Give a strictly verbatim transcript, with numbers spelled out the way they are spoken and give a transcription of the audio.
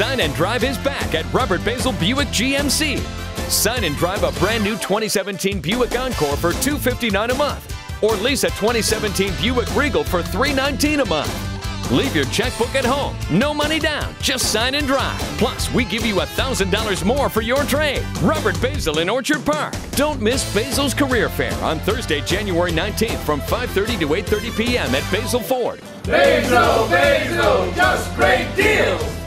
Sign and Drive is back at Robert Basil Buick G M C. Sign and drive a brand new twenty seventeen Buick Encore for two hundred fifty-nine dollars a month, or lease a twenty seventeen Buick Regal for three hundred nineteen dollars a month. Leave your checkbook at home, no money down, just sign and drive. Plus, we give you one thousand dollars more for your trade. Robert Basil in Orchard Park. Don't miss Basil's Career Fair on Thursday, January nineteenth from five thirty to eight thirty p m at Basil Ford. Basil, Basil, just great deals!